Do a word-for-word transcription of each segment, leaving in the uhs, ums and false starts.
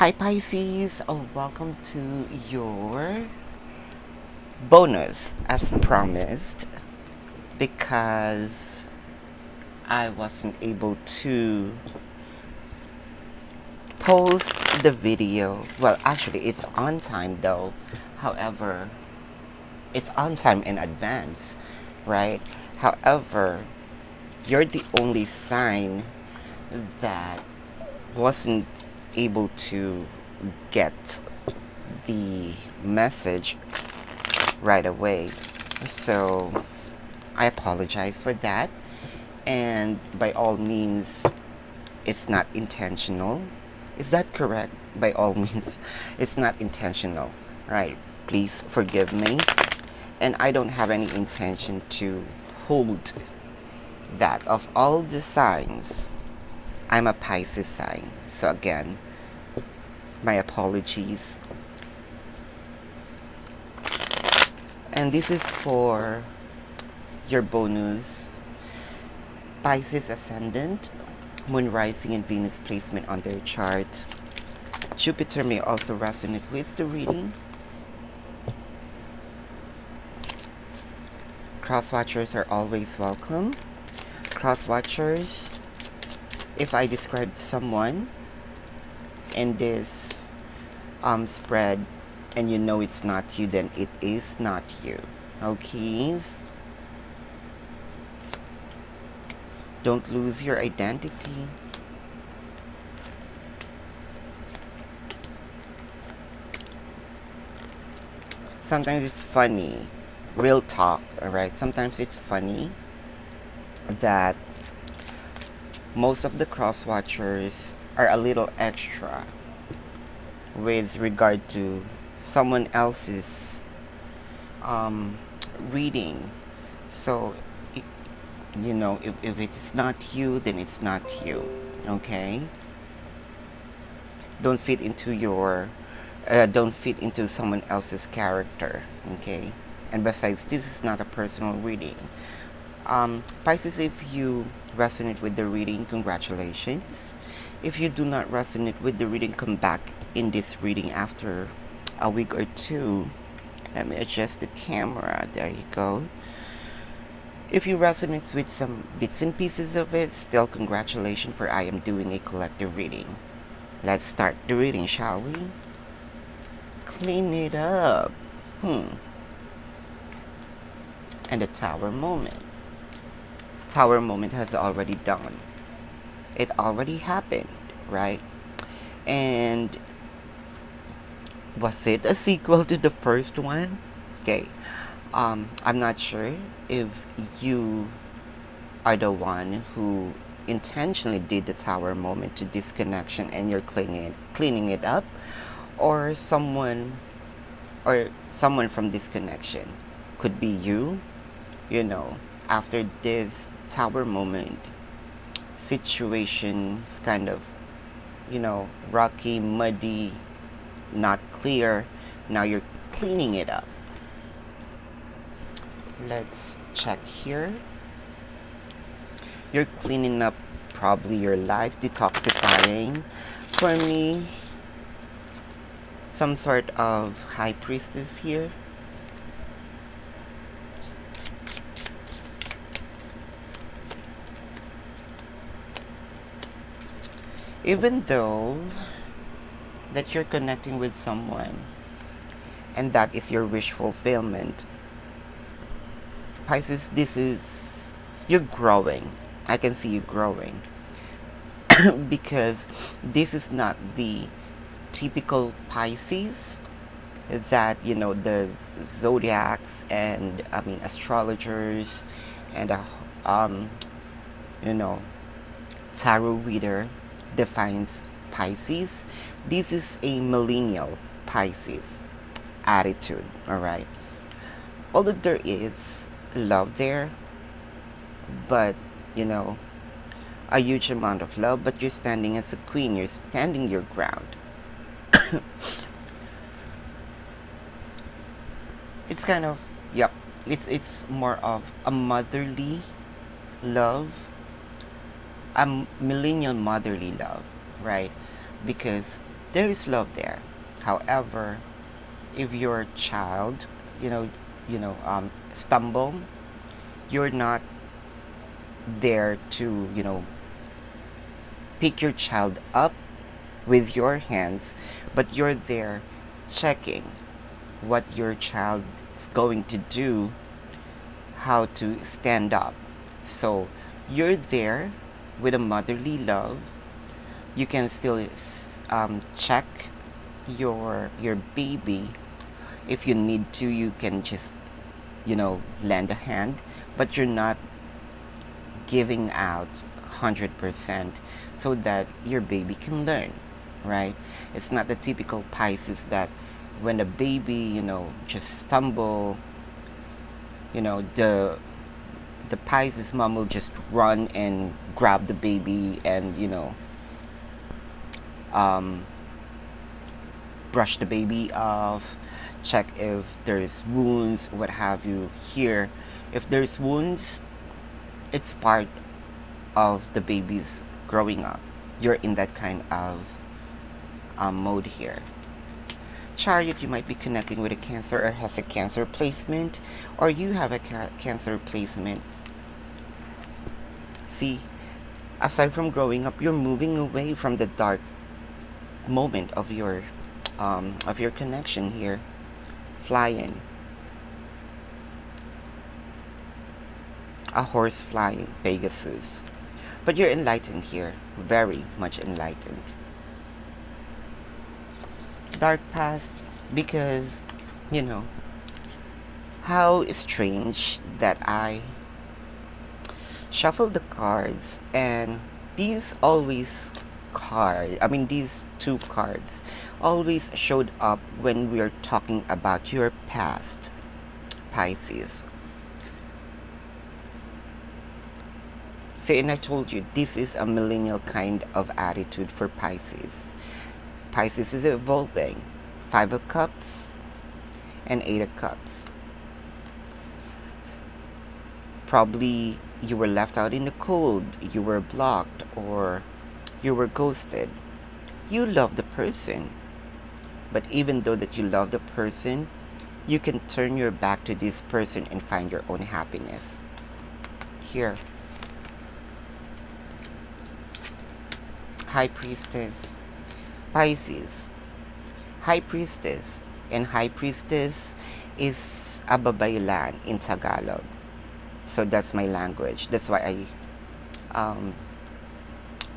Hi Pisces, oh, welcome to your bonus as promised, because I wasn't able to post the video. Well, actually it's on time though, however it's on time in advance, right? However, you're the only sign that wasn't able to get the message right away, so I apologize for that. And by all means, it's not intentional. Is that correct? By all means, it's not intentional, right? Please forgive me, and I don't have any intention to hold that. Of all the signs, I'm a Pisces sign, so again, my apologies. And this is for your bonus, Pisces ascendant, moon rising, and Venus placement on their chart. Jupiter may also resonate with the reading. Cross watchers are always welcome. Cross watchers, if I described someone in this um, spread and you know it's not you, then it is not you. Okay? Don't lose your identity. Sometimes it's funny. Real talk, alright? Sometimes it's funny that most of the cross watchers are a little extra with regard to someone else's um, reading. So, it, you know, if, if it's not you, then it's not you, okay? Don't fit into your, uh, don't fit into someone else's character, okay? And besides, this is not a personal reading. Um, Pisces, if you resonate with the reading, congratulations. If you do not resonate with the reading, come back in this reading after a week or two. Let me adjust the camera. There you go. If you resonate with some bits and pieces of it, still congratulations, for I am doing a collective reading. Let's start the reading, shall we? Clean it up. Hmm. And the Tower moment. Tower moment has already done. It already happened, right? And was it a sequel to the first one? Okay, um, I'm not sure if you are the one who intentionally did the Tower moment to this connection and you're cleaning cleaning it up, or someone, or someone from this connection. Could be you, you know. After this Tower moment, situation's kind of, you know, rocky, muddy, not clear. Now you're cleaning it up. Let's check here. You're cleaning up probably your life, detoxifying. For me, some sort of High Priestess here. Even though that you're connecting with someone and that is your wish fulfillment, Pisces, this is, you're growing. I can see you growing because this is not the typical Pisces that, you know, the zodiacs and, I mean, astrologers and uh, um you know, tarot reader defines Pisces. This is a millennial Pisces attitude, all right? Although there is love there, but you know, a huge amount of love, but you're standing as a queen, you're standing your ground. It's kind of, yep, it's it's more of a motherly love, a millennial motherly love, right? Because there is love there. However, if your child, you know, you know, um, stumble, you're not there to, you know, pick your child up with your hands, but you're there checking what your child is going to do, how to stand up. So you're there with a motherly love. You can still um, check your your baby. If you need to, you can just, you know, lend a hand, but you're not giving out one hundred percent so that your baby can learn, right? It's not the typical Pisces that when the baby, you know, just stumble, you know, the the Pisces mom will just run and grab the baby and, you know, um, brush the baby off, check if there's wounds, what have you. Here, if there's wounds, it's part of the baby's growing up. You're in that kind of um, mode here. Chariot, you might be connecting with a Cancer or has a Cancer placement, or you have a ca cancer placement. See, aside from growing up, you're moving away from the dark moment of your um, of your connection here. Flying, a horse flying, Pegasus. But you're enlightened here, very much enlightened. Dark past, because, you know, how strange that I shuffled the cards and these always card, I mean these two cards always showed up when we are talking about your past, Pisces. See, and I told you, this is a millennial kind of attitude for Pisces. Pisces is evolving. Five of Cups and Eight of Cups. Probably you were left out in the cold, you were blocked, or you were ghosted. You love the person, but even though that you love the person, you can turn your back to this person and find your own happiness. Here, High Priestess. Pisces, High Priestess, and High Priestess is ababaylan in Tagalog. So that's my language. That's why I um,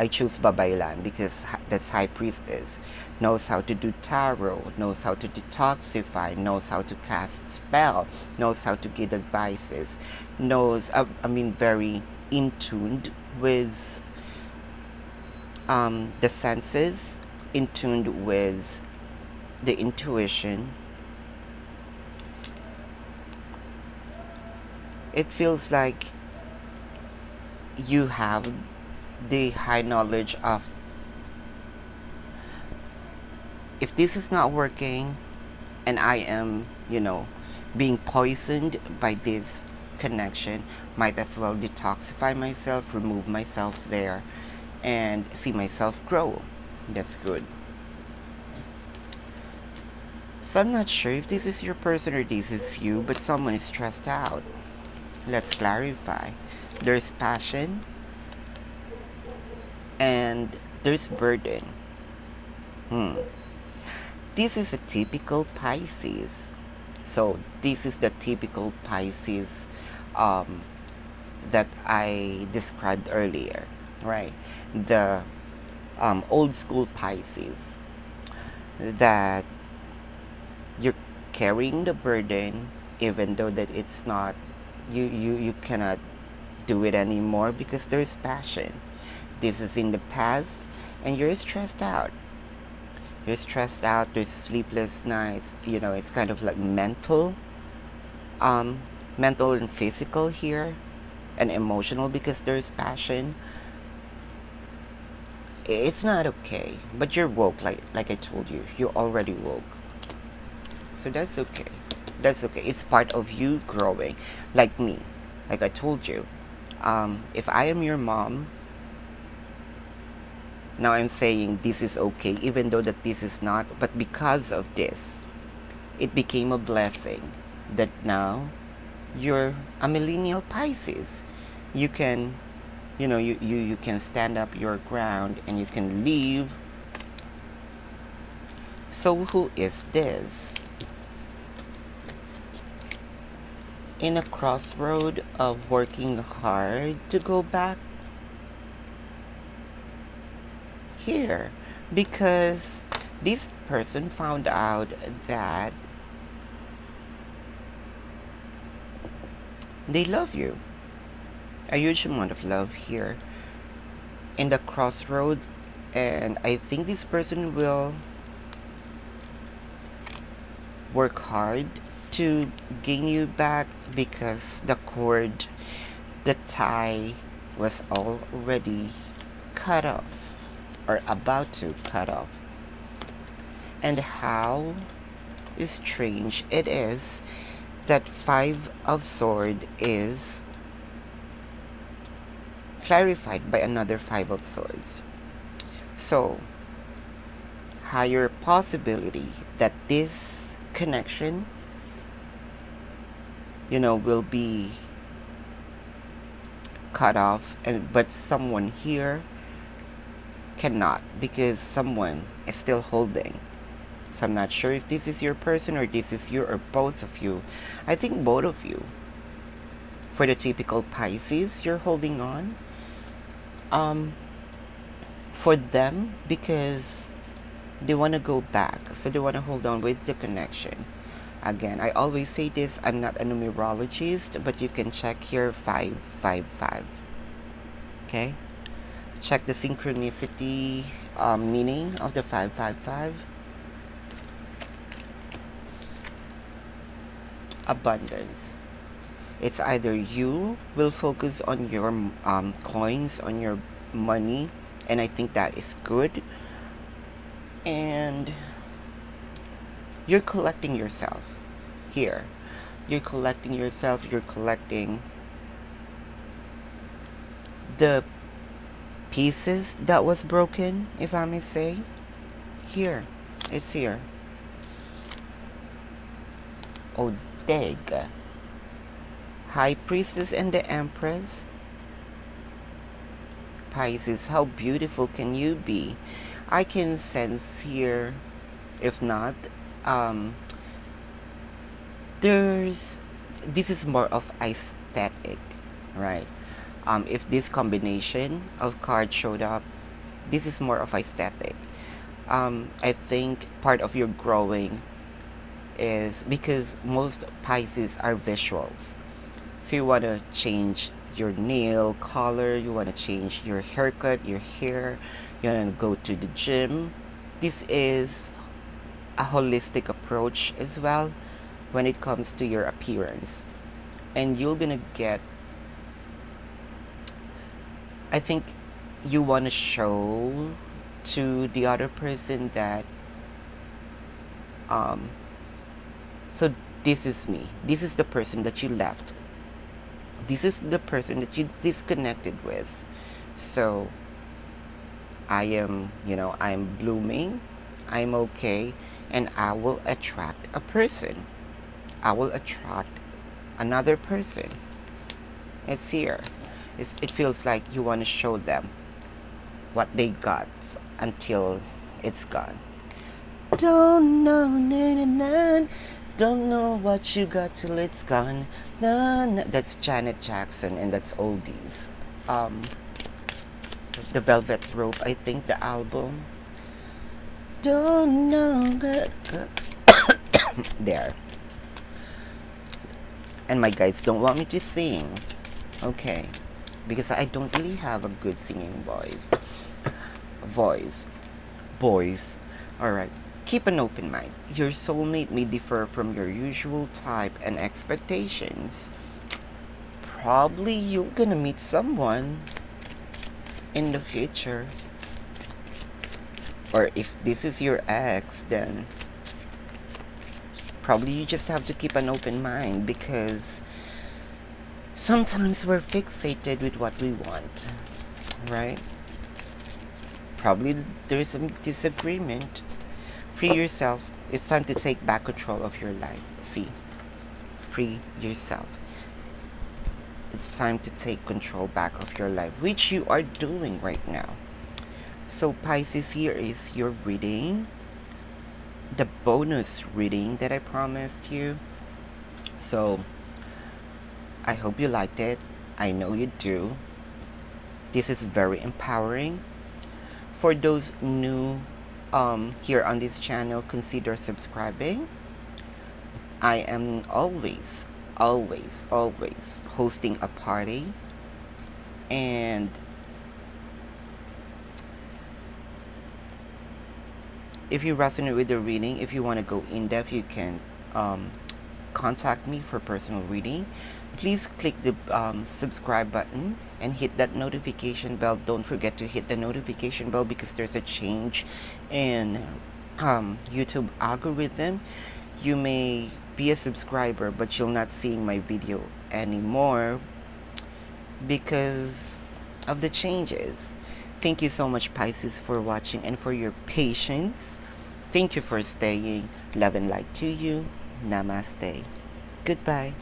I choose babaylan, because that's High Priestess. Knows how to do tarot, knows how to detoxify, knows how to cast spell, knows how to give advices, knows, I, I mean, very in tuned with um, the senses, in tuned with the intuition. It feels like you have the high knowledge of, if this is not working and I am, you know, being poisoned by this connection, might as well detoxify myself, remove myself there, and see myself grow. That's good. So I'm not sure if this is your person or this is you, but someone is stressed out. Let's clarify. There's passion and there's burden. Hmm. This is a typical Pisces. So this is the typical Pisces um, that I described earlier, right? The Um, old school Pisces, that you're carrying the burden even though that it's not you, you you cannot do it anymore because there's passion. This is in the past and you're stressed out. You're stressed out, there's sleepless nights, you know, it's kind of like mental um, mental and physical here, and emotional because there's passion. It's not okay, but you're woke, like like I told you, you're already woke, so that's okay. That's okay. It's part of you growing, like me, like I told you. Um, if I am your mom, Now I'm saying this is okay, even though that this is not, but because of this, it became a blessing that now you're a millennial Pisces. You can, you know, you, you, you can stand up your ground and you can leave. So who is this? In a crossroad of working hard to go back here, because this person found out that they love you. A huge amount of love here in the crossroad, and I think this person will work hard to gain you back because the cord, the tie was already cut off or about to cut off. And how strange it is that Five of Swords is clarified by another Five of Swords. So, higher possibility that this connection, you know, will be cut off, and but someone here cannot, because someone is still holding. So I'm not sure if this is your person or this is you or both of you. I think both of you. For the typical Pisces, you're holding on. Um, for them, because they want to go back, so they want to hold on with the connection. Again, I always say this, I'm not a numerologist, but you can check here five five five. Okay? Check the synchronicity um, meaning of the five five five. Abundance. It's either you will focus on your um, coins, on your money, and I think that is good. And you're collecting yourself here. You're collecting yourself. You're collecting the pieces that was broken, if I may say. Here. It's here. Odega. High Priestess and the Empress. Pisces, how beautiful can you be? I can sense here, if not, Um, there's, this is more of aesthetic, right? Um, if this combination of cards showed up, this is more of aesthetic. Um, I think part of your growing is because most Pisces are visuals. So you want to change your nail color, you want to change your haircut, your hair, you want to go to the gym. This is a holistic approach as well when it comes to your appearance, and you're gonna get, I think you want to show to the other person that um so this is me, this is the person that you left, this is the person that you disconnected with. So I am, you know, I'm blooming, I'm okay, and I will attract a person. I will attract another person. It's here. It's, it feels like you want to show them what they got until it's gone. Don't know, na, na, na. Don't know what you got till it's gone. Na, na. That's Janet Jackson, and that's oldies. Um, The Velvet Rope, I think, the album. Don't know good, good. There. And my guides don't want me to sing, okay, because I don't really have a good singing voice. Voice, boys. All right. Keep an open mind. Your soulmate may differ from your usual type and expectations. Probably you're gonna meet someone in the future. Or if this is your ex, then probably you just have to keep an open mind, because sometimes we're fixated with what we want, right? probably there is some disagreement. Free yourself. It's time to take back control of your life. See, free yourself. It's time to take control back of your life, which you are doing right now. So Pisces, here is your reading, the bonus reading that I promised you. So I hope you liked it. I know you do. This is very empowering. For those new um, here on this channel, consider subscribing. I am always always always hosting a party, and if you resonate with the reading, if you want to go in depth, you can um, contact me for personal reading. Please click the um, subscribe button and hit that notification bell. Don't forget to hit the notification bell, because there's a change in um, YouTube algorithm. You may be a subscriber, but you'll not see my video anymore because of the changes. Thank you so much, Pisces, for watching and for your patience. Thank you for staying. Love and light to you. Namaste. Goodbye.